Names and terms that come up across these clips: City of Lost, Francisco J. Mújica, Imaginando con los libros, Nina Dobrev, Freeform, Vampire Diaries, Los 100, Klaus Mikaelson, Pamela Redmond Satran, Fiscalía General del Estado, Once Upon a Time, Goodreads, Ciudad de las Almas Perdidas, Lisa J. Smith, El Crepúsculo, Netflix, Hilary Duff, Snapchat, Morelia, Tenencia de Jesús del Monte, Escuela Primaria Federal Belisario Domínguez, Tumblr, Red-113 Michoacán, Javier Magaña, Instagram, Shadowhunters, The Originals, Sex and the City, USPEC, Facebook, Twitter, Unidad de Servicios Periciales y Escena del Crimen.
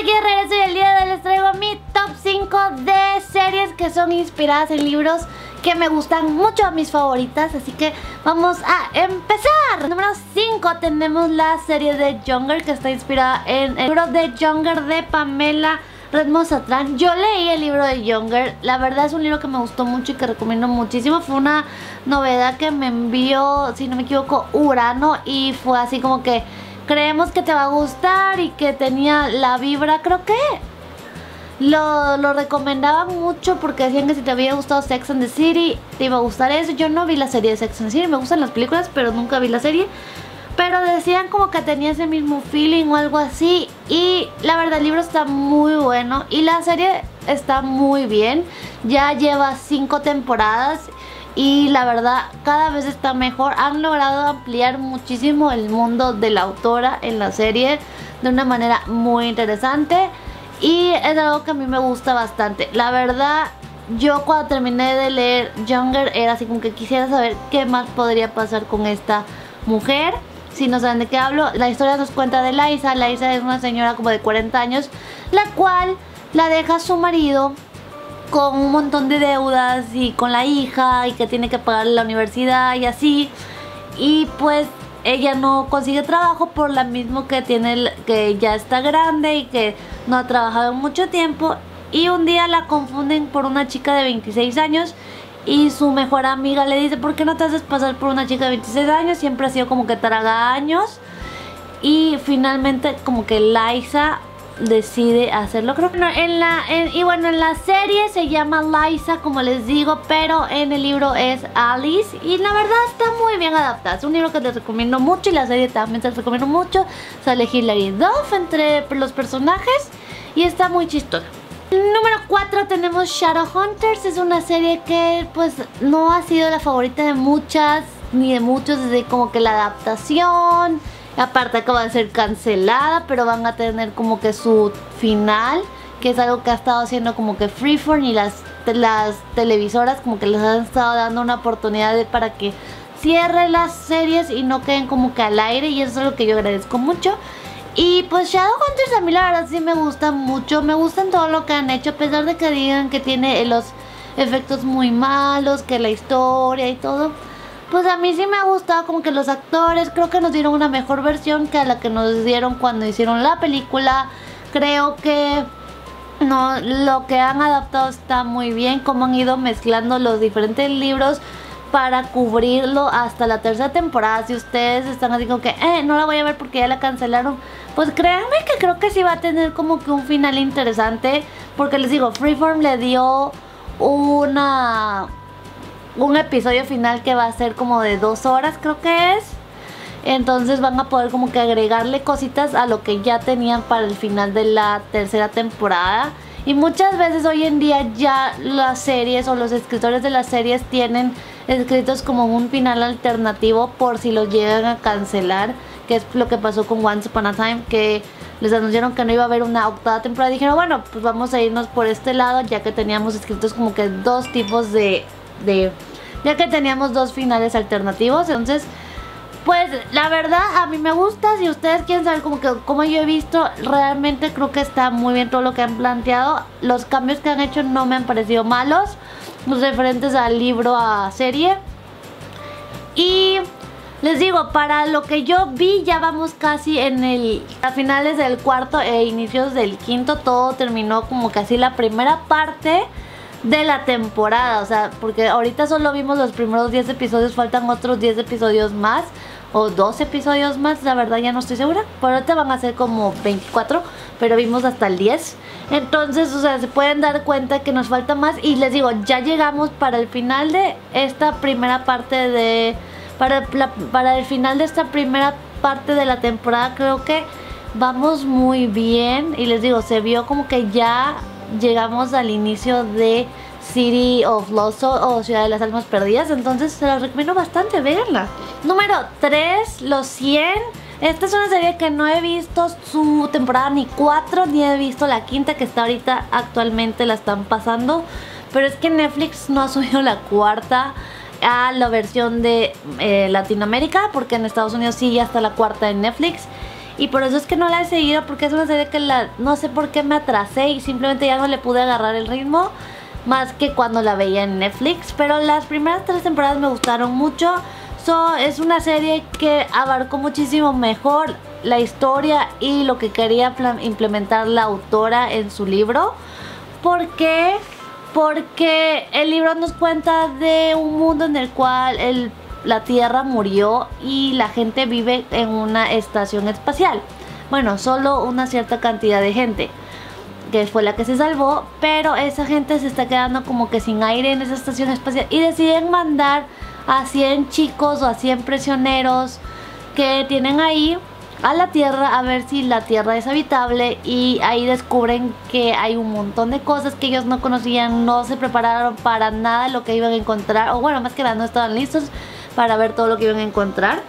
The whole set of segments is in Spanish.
aquí de regreso y el día de hoy les traigo mi top 5 de series que son inspiradas en libros que me gustan mucho, mis favoritas, así que vamos a empezar. Número 5 tenemos la serie de Younger, que está inspirada en el libro de Younger de Pamela Redmond Satran. Yo leí el libro de Younger, la verdad es un libro que me gustó mucho y que recomiendo muchísimo. Fue una novedad que me envió, si no me equivoco, Urano, y fue así como que creemos que te va a gustar y que tenía la vibra, creo que lo recomendaban mucho porque decían que si te había gustado Sex and the City te iba a gustar eso. Yo no vi la serie de Sex and the City, me gustan las películas pero nunca vi la serie, pero decían como que tenía ese mismo feeling o algo así, y la verdad el libro está muy bueno y la serie está muy bien. Ya lleva 5 temporadas y la verdad cada vez está mejor. Han logrado ampliar muchísimo el mundo de la autora en la serie de una manera muy interesante y es algo que a mí me gusta bastante. La verdad, yo cuando terminé de leer Younger era así como que quisiera saber qué más podría pasar con esta mujer. Si no saben de qué hablo, la historia nos cuenta de Lisa. Lisa es una señora como de 40 años, la cual la deja a su marido con un montón de deudas y con la hija, y que tiene que pagar la universidad y así, y pues ella no consigue trabajo por lo mismo que tiene, que ya está grande y que no ha trabajado en mucho tiempo. Y un día la confunden por una chica de 26 años y su mejor amiga le dice: ¿por qué no te haces pasar por una chica de 26 años? Siempre ha sido como que traga años. Y finalmente como que Lisa decide hacerlo, creo que en la serie se llama Lisa, como les digo, pero en el libro es Alice, y la verdad está muy bien adaptada. Es un libro que les recomiendo mucho y la serie también te recomiendo mucho. Sale Hilary Duff entre los personajes y está muy chistosa. Número 4 tenemos Shadowhunters. Es una serie que pues no ha sido la favorita de muchas ni de muchos, desde como que la adaptación. Aparte acaba de ser cancelada, pero van a tener como que su final, que es algo que ha estado haciendo como que Freeform y las televisoras como que les han estado dando una oportunidad para que cierren las series y no queden como que al aire, y eso es lo que yo agradezco mucho. Y pues Shadowhunters a mí la verdad sí me gusta mucho, me gustan todo lo que han hecho, a pesar de que digan que tiene los efectos muy malos, que la historia y todo. Pues a mí sí me ha gustado como que los actores, creo que nos dieron una mejor versión que a la que nos dieron cuando hicieron la película. Creo que no, lo que han adaptado está muy bien, cómo han ido mezclando los diferentes libros para cubrirlo hasta la tercera temporada. Si ustedes están así como que no la voy a ver porque ya la cancelaron, pues créanme que creo que sí va a tener como que un final interesante, porque les digo, Freeform le dio un episodio final que va a ser como de 2 horas, creo que es. Entonces van a poder como que agregarle cositas a lo que ya tenían para el final de la tercera temporada. Y muchas veces hoy en día ya las series o los escritores de las series tienen escritos como un final alternativo por si los llegan a cancelar, que es lo que pasó con Once Upon a Time, que les anunciaron que no iba a haber una 8ª temporada. Dijeron, bueno, pues vamos a irnos por este lado, ya que teníamos escritos como que dos tipos ya que teníamos dos finales alternativos. Entonces pues la verdad a mí me gusta. Si ustedes quieren saber como que como yo he visto, realmente creo que está muy bien todo lo que han planteado. Los cambios que han hecho no me han parecido malos, los referentes al libro, a serie. Y les digo, para lo que yo vi ya vamos casi a finales del cuarto e inicios del quinto. Todo terminó como que así la primera parte de la temporada, o sea, porque ahorita solo vimos los primeros 10 episodios, faltan otros 10 episodios más o 12 episodios más, la verdad ya no estoy segura, pero ahorita van a ser como 24, pero vimos hasta el 10. Entonces, o sea, se pueden dar cuenta que nos falta más, y les digo, ya llegamos para el final de esta primera parte para el final de esta primera parte de la temporada. Creo que vamos muy bien, y les digo, se vio como que ya llegamos al inicio de City of Lost o Ciudad de las Almas Perdidas. Entonces se las recomiendo bastante, véanla. Número 3, Los 100. Esta es una serie que no he visto su temporada ni 4, ni he visto la quinta, que está ahorita actualmente la están pasando, pero es que Netflix no ha subido la 4ª a la versión de Latinoamérica, porque en Estados Unidos sí ya está la 4ª en Netflix. y por eso es que no la he seguido, porque es una serie que no sé por qué me atrasé y simplemente ya no le pude agarrar el ritmo más que cuando la veía en Netflix, pero las primeras 3 temporadas me gustaron mucho. Es una serie que abarcó muchísimo mejor la historia y lo que quería implementar la autora en su libro. ¿Por qué? Porque el libro nos cuenta de un mundo en el cual la Tierra murió y la gente vive en una estación espacial. Bueno, solo una cierta cantidad de gente, que fue la que se salvó, pero esa gente se está quedando como que sin aire en esa estación espacial y deciden mandar a 100 chicos o a 100 prisioneros que tienen ahí a la Tierra a ver si la Tierra es habitable, y ahí descubren que hay un montón de cosas que ellos no conocían, no se prepararon para nada lo que iban a encontrar, o bueno, más que nada no estaban listos para ver todo lo que iban a encontrar.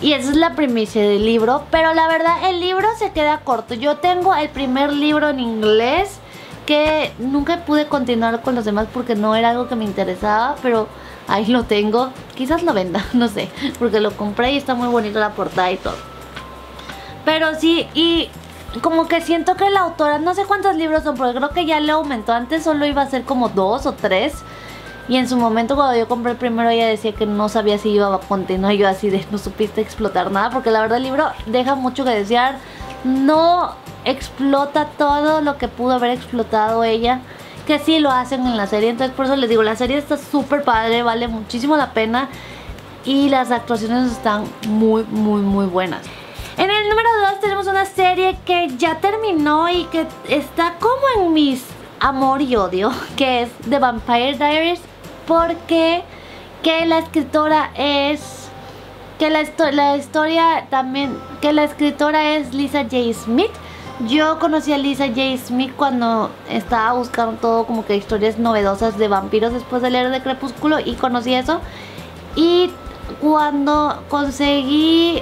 Y esa es la primicia del libro, pero la verdad el libro se queda corto. Yo tengo el primer libro en inglés, que nunca pude continuar con los demás porque no era algo que me interesaba, pero ahí lo tengo. Quizás lo venda, no sé, porque lo compré y está muy bonita la portada y todo. Pero sí, y como que siento que la autora, no sé cuántos libros son, porque creo que ya le aumentó. Antes solo iba a ser como 2 o 3. Y en su momento cuando yo compré el primero ella decía que no sabía si iba a continuar. Yo así de no supiste explotar nada, porque la verdad el libro deja mucho que desear. No explota todo lo que pudo haber explotado ella, que sí lo hacen en la serie. Entonces por eso les digo, la serie está súper padre, vale muchísimo la pena, y las actuaciones están muy muy muy buenas. En el número 2 tenemos una serie que ya terminó y que está como en mis amor y odio, que es The Vampire Diaries, porque la escritora es Lisa J. Smith. Yo conocí a Lisa J. Smith cuando estaba buscando todo como que historias novedosas de vampiros después de leer El Crepúsculo, y conocí eso. Y cuando conseguí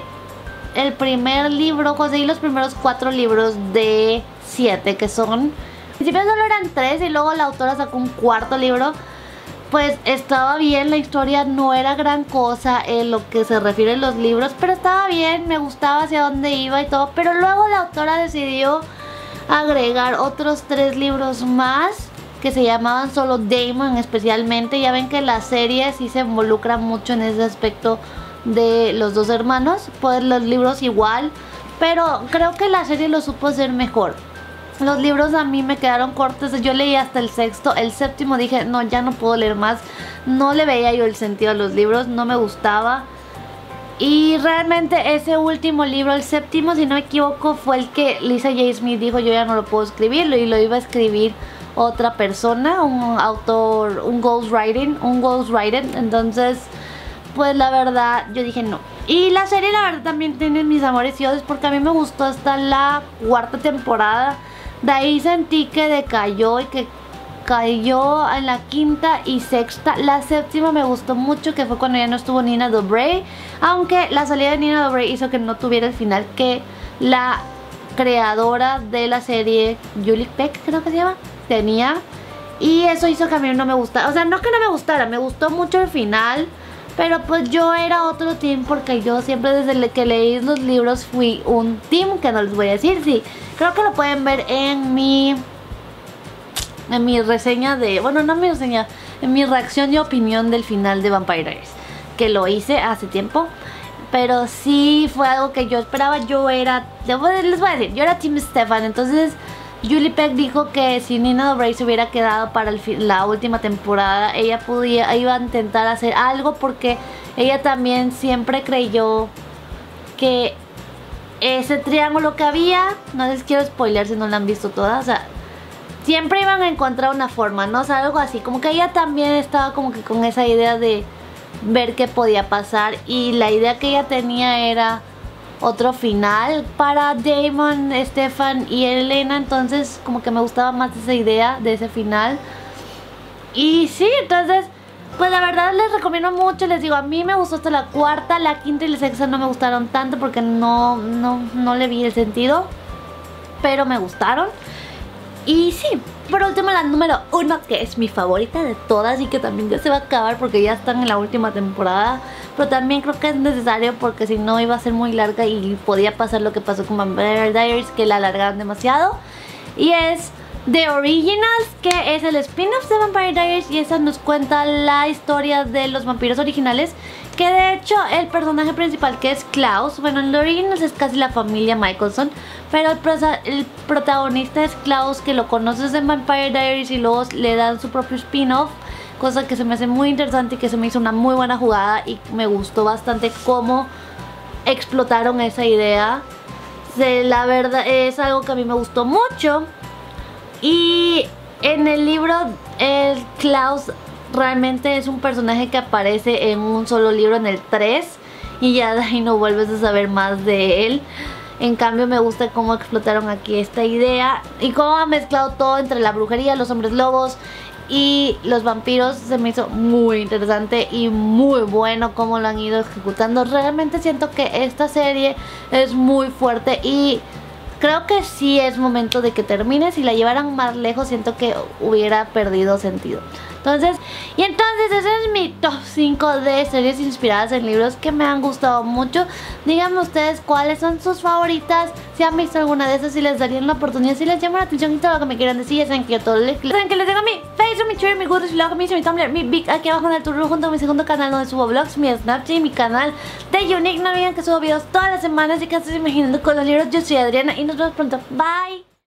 el primer libro, conseguí los primeros 4 libros de 7 que son. Al principio solo eran 3 y luego la autora sacó un 4.º libro. Pues estaba bien, la historia no era gran cosa en lo que se refiere a los libros, pero estaba bien, me gustaba hacia dónde iba y todo. Pero luego la autora decidió agregar otros 3 libros más que se llamaban solo Damon especialmente. Ya ven que la serie sí se involucra mucho en ese aspecto de los 2 hermanos, pues los libros igual, pero creo que la serie lo supo hacer mejor. Los libros a mí me quedaron cortos, yo leí hasta el 6.º, el 7.º dije, no, ya no puedo leer más, no le veía yo el sentido a los libros, no me gustaba. Y realmente ese último libro, el 7.º, si no me equivoco, fue el que Lisa J. Smith dijo, yo ya no lo puedo escribir, y lo iba a escribir otra persona, un autor, un ghostwriter, entonces pues la verdad yo dije no. Y la serie la verdad también tiene mis amores y odios, porque a mí me gustó hasta la 4.ª temporada. De ahí sentí que decayó y que cayó en la 5.ª y 6.ª. La 7.ª me gustó mucho, que fue cuando ya no estuvo Nina Dobrev, aunque la salida de Nina Dobrev hizo que no tuviera el final que la creadora de la serie, Julie Plec creo que se llama, tenía. Y eso hizo que a mí no me gustara, o sea, no que no me gustara, me gustó mucho el final, pero pues yo era otro team, porque yo siempre desde que leí los libros fui un team, que no les voy a decir, sí. Creo que lo pueden ver en mi reseña de... Bueno, no mi reseña, en mi reacción y opinión del final de Vampire Diaries, que lo hice hace tiempo. Pero sí fue algo que yo esperaba, yo era... Les voy a decir, yo era team Stefan, entonces... Julie Plec dijo que si Nina Dobrev se hubiera quedado para la última temporada, ella iba a intentar hacer algo, porque ella también siempre creyó que ese triángulo que había, no les quiero spoiler si no la han visto todas, o sea, siempre iban a encontrar una forma, ¿no? O sea, algo así, como que ella también estaba como que con esa idea de ver qué podía pasar, y la idea que ella tenía era... otro final para Damon, Stefan y Elena. Entonces como que me gustaba más esa idea de ese final. Y sí, entonces pues la verdad les recomiendo mucho. Les digo, a mí me gustó hasta la 4.ª, la 5.ª y la 6.ª no me gustaron tanto, porque no le vi el sentido, pero me gustaron. Y sí, por último, la número 1, que es mi favorita de todas y que también ya se va a acabar porque ya están en la última temporada, pero también creo que es necesario porque si no iba a ser muy larga y podía pasar lo que pasó con Vampire Diaries, que la alargaron demasiado, y es The Originals, que es el spin-off de Vampire Diaries, y esa nos cuenta la historia de los vampiros originales, que de hecho el personaje principal, que es Klaus, bueno, en The Originals es casi la familia Mikaelson, pero el protagonista es Klaus, que lo conoces en Vampire Diaries y luego le dan su propio spin-off, cosa que se me hace muy interesante y que se me hizo una muy buena jugada y me gustó bastante cómo explotaron esa idea. La verdad es algo que a mí me gustó mucho. Y en el libro, el Klaus realmente es un personaje que aparece en un solo libro, en el 3, y ya de ahí no vuelves a saber más de él. En cambio me gusta cómo explotaron aquí esta idea y cómo ha mezclado todo entre la brujería, los hombres lobos y los vampiros. Se me hizo muy interesante y muy bueno cómo lo han ido ejecutando. Realmente siento que esta serie es muy fuerte y creo que sí es momento de que termine. Si la llevaran más lejos siento que hubiera perdido sentido. Entonces ese es mi top 5 de series inspiradas en libros que me han gustado mucho. Díganme ustedes cuáles son sus favoritas, si han visto alguna de esas, si les darían la oportunidad, si les llama la atención y todo lo que me quieran decir. Ya saben que yo todo saben que les dejo mi Facebook, mi Twitter, mi Goodreads, mi blog, mi Instagram, mi Tumblr, mi Vic aquí abajo en el turno, junto a mi segundo canal donde subo vlogs, mi Snapchat y mi canal de Unique. No olviden que subo videos todas las semanas y que estás imaginando con los libros. Yo soy Adriana y nos vemos pronto. Bye.